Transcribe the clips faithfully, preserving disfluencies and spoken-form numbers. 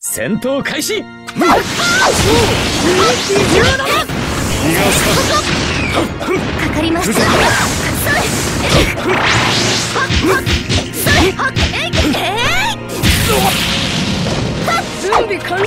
戦闘開始。かかりました。準備完了。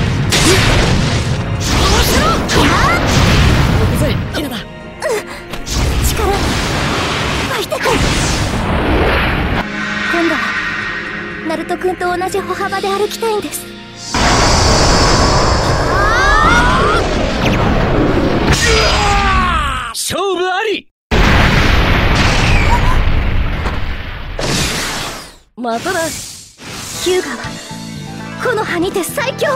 まただ。ヒューガは木の葉にて最強。